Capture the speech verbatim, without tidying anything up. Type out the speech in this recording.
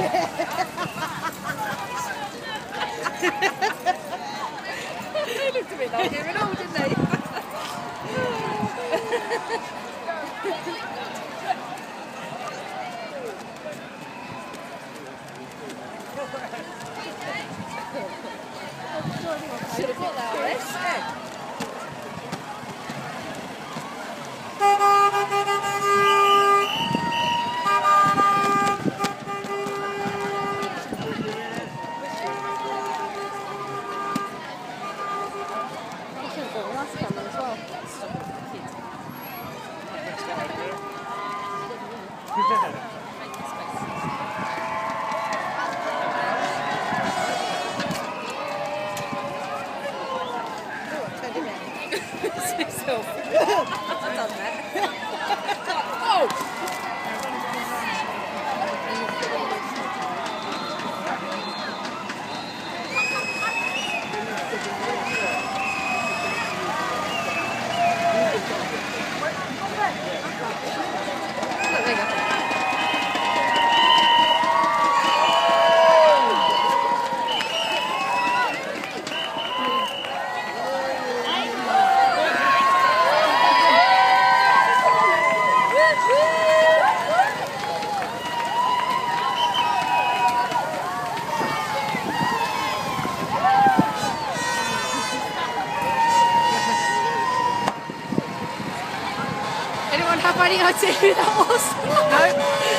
They looked a bit like you and all, didn't they? Should have got that, Alice. Yeah. Anyone have any idea who that was? No.